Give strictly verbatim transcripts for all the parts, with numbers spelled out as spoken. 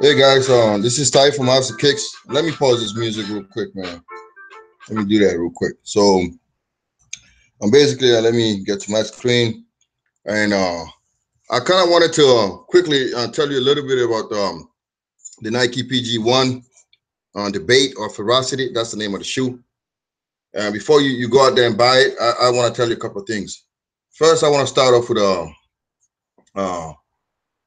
Hey guys, um, this is Ty from House of Kicks. Let me pause this music real quick, man. Let me do that real quick. So, um, basically, uh, let me get to my screen, and uh, I kind of wanted to uh, quickly uh, tell you a little bit about um, the Nike P G one, uh, the Bait or Ferocity. That's the name of the shoe. Uh, before you, you go out there and buy it, I, I want to tell you a couple of things. First, I want to start off with uh, uh,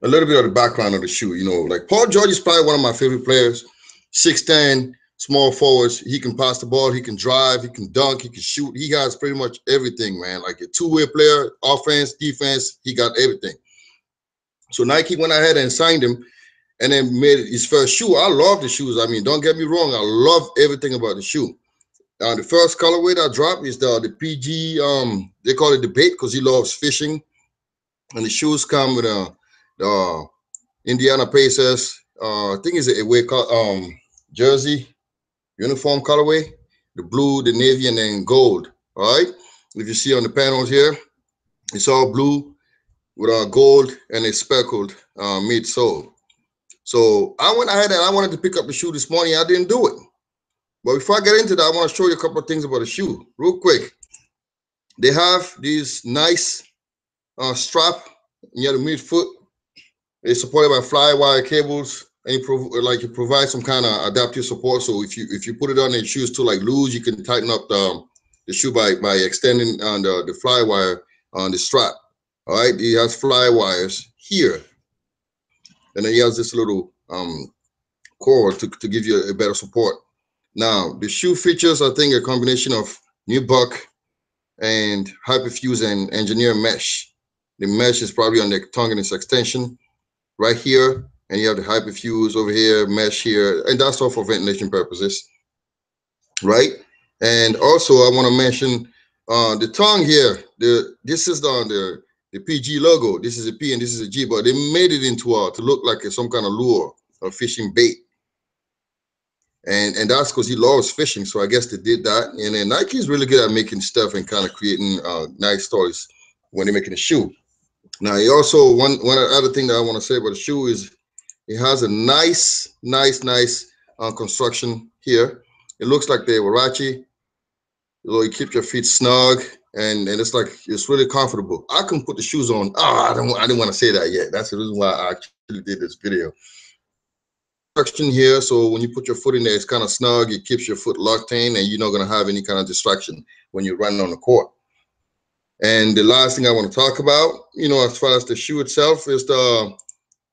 a little bit of the background of the shoe. You know, like Paul George is probably one of my favorite players. six ten, small forwards. He can pass the ball. He can drive. He can dunk. He can shoot. He has pretty much everything, man. Like a two-way player, offense, defense. He got everything. So Nike went ahead and signed him, and then made it his first shoe. I love the shoes. I mean, don't get me wrong. I love everything about the shoe. Uh, the first colorway that I dropped is the, the P G, um, they call it the Bait because he loves fishing. And the shoes come with uh, the uh, Indiana Pacers, uh, I think it's a away um, jersey, uniform colorway, the blue, the navy, and then gold, all right? If you see on the panels here, it's all blue with uh, gold and a speckled uh, midsole. So I went ahead and I wanted to pick up the shoe this morning. I didn't do it. But before I get into that, I want to show you a couple of things about the shoe real quick. They have these nice uh, strap near the midfoot. It's supported by fly wire cables, and it prov like it provides some kind of adaptive support. So if you if you put it on and shoes too like loose, you can tighten up the, the shoe by by extending on the, the fly wire on the strap. All right, it has fly wires here, and then it has this little um, cord to to give you a better support. Now, the shoe features, I think, a combination of nubuck and hyperfuse and engineer mesh. The mesh is probably on the tongue and its extension right here. And you have the hyperfuse over here, mesh here. And that's all for ventilation purposes, right? And also, I want to mention uh, the tongue here. The This is the, the, the P G logo. This is a P and this is a G, but they made it into uh, to look like some kind of lure or fishing bait. And and that's because he loves fishing, so I guess they did that. And then Nike is really good at making stuff and kind of creating uh, nice stories when they're making a shoe. Now, he also one one other thing that I want to say about the shoe is it has a nice, nice, nice uh, construction here. It looks like the Warachi. So you keep your feet snug, and and it's like it's really comfortable. I can put the shoes on. Ah, oh, I don't I didn't want to say that yet. That's the reason why I actually did this video. Construction here, so when you put your foot in there, it's kind of snug. It keeps your foot locked in, and you're not going to have any kind of distraction when you're running on the court. And the last thing I want to talk about, you know, as far as the shoe itself, is the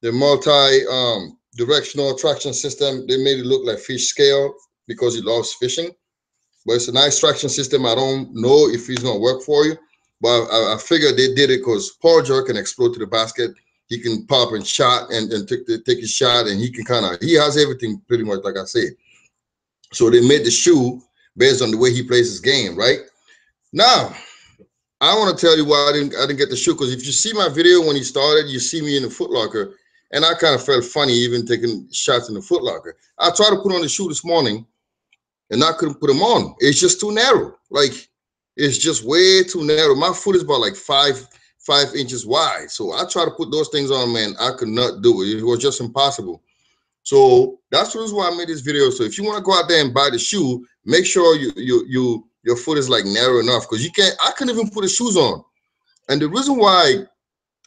the multi um directional traction system. They made it look like fish scale because he loves fishing, but it's a nice traction system. I don't know if it's going to work for you, but i, I figured they did it because Paul George can explode to the basket. He can pop and shot and, and take, the, take his shot, and he can kind of, he has everything pretty much, like I said. So they made the shoe based on the way he plays his game, right? Now, I want to tell you why I didn't, I didn't get the shoe, because if you see my video when he started, you see me in the Foot Locker, and I kind of felt funny even taking shots in the Foot Locker. I tried to put on the shoe this morning, and I couldn't put them on. It's just too narrow. Like, it's just way too narrow. My foot is about like five five inches wide. So I try to put those things on, man. I could not do it. It was just impossible. So that's the reason why I made this video. So if you want to go out there and buy the shoe, make sure you you you your foot is like narrow enough, because you can't, I couldn't even put the shoes on. And the reason why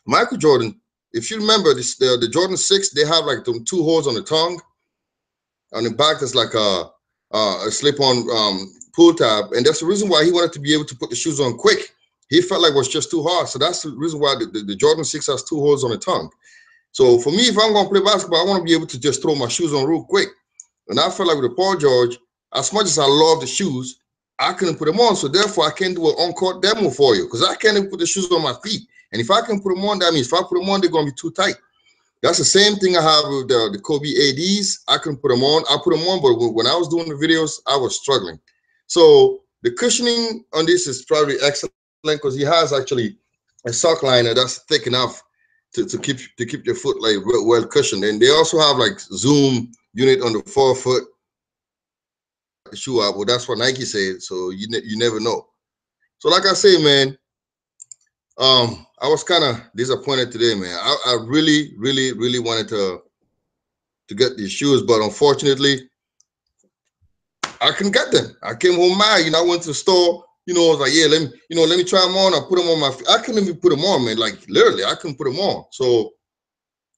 Michael Jordan, if you remember this, the, the Jordan six, they have like them two holes on the tongue. On the back, there's like a, a slip-on um, pull tab. And that's the reason why he wanted to be able to put the shoes on quick. He felt like it was just too hard. So that's the reason why the, the, the Jordan six has two holes on the tongue. So for me, if I'm going to play basketball, I want to be able to just throw my shoes on real quick. And I felt like with the Paul George, as much as I love the shoes, I couldn't put them on. So therefore, I can't do an on-court demo for you, because I can't even put the shoes on my feet. And if I can put them on, that means if I put them on, they're going to be too tight. That's the same thing I have with the, the Kobe A Ds. I couldn't put them on. I put them on, but when I was doing the videos, I was struggling. So the cushioning on this is probably excellent, because he has actually a sock liner that's thick enough to, to keep to keep your foot like well, well cushioned. And they also have like zoom unit on the forefoot shoe out. Well, that's what Nike said. So you ne you never know. So like I say, man, um, I was kind of disappointed today, man. I, I really, really, really wanted to to get these shoes, but unfortunately, I couldn't get them. I came home mad. You know, I went to the store. You know, I was like, yeah, let me, you know, let me try them on. I put them on my feet. I couldn't even put them on, man. Like, literally, I couldn't put them on. So,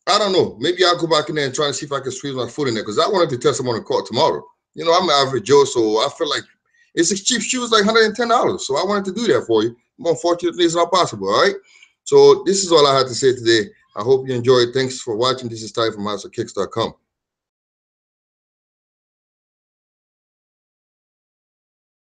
I don't know. Maybe I'll go back in there and try to see if I can squeeze my foot in there, because I wanted to test them on the court tomorrow. You know, I'm an average Joe, so I feel like it's a cheap shoes, like one hundred ten dollars. So I wanted to do that for you. Unfortunately, it's not possible, all right? So this is all I had to say today. I hope you enjoyed. Thanks for watching. This is Ty from House of Kicks dot com.